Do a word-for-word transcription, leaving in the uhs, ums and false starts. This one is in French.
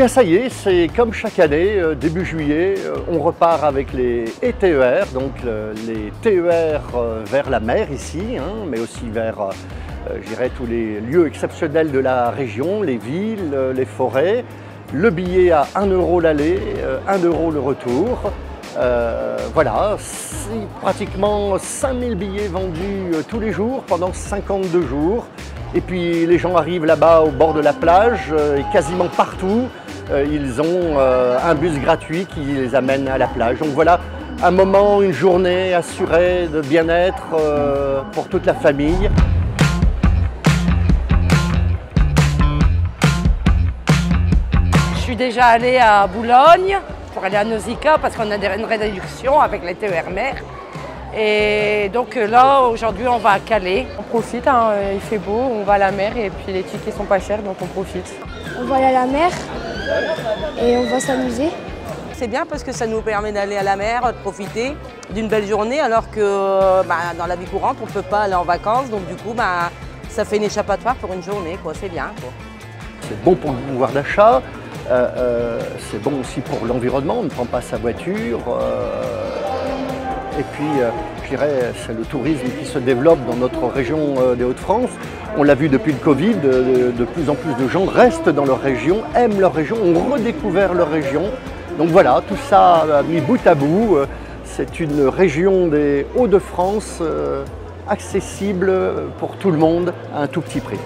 bien ça y est, c'est comme chaque année, début juillet, on repart avec les E T E R, donc les T E R vers la mer ici, hein, mais aussi vers je dirais tous les lieux exceptionnels de la région, les villes, les forêts. Le billet à un euro l'aller, un euro le retour. Euh, voilà, pratiquement cinq mille billets vendus tous les jours pendant cinquante-deux jours. Et puis les gens arrivent là-bas au bord de la plage et quasiment partout, ils ont un bus gratuit qui les amène à la plage. Donc voilà, un moment, une journée assurée de bien-être pour toute la famille. Je suis déjà allée à Boulogne pour aller à Nausicaa parce qu'on a une réduction avec les T E R mer. Et donc là, aujourd'hui, on va à Calais. On profite, hein, il fait beau, on va à la mer et puis les tickets sont pas chers, donc on profite. On va aller à la mer et on va s'amuser. C'est bien parce que ça nous permet d'aller à la mer, de profiter d'une belle journée, alors que bah, dans la vie courante, on ne peut pas aller en vacances. Donc du coup, bah, ça fait une échappatoire pour une journée, quoi. C'est bien, quoi. C'est bon pour le pouvoir d'achat, euh, euh, c'est bon aussi pour l'environnement, on ne prend pas sa voiture. Euh... Et puis, euh, je dirais, c'est le tourisme qui se développe dans notre région euh, des Hauts-de-France. On l'a vu depuis le Covid, de, de plus en plus de gens restent dans leur région, aiment leur région, ont redécouvert leur région. Donc voilà, tout ça euh, mis bout à bout, euh, c'est une région des Hauts-de-France euh, accessible pour tout le monde à un tout petit prix.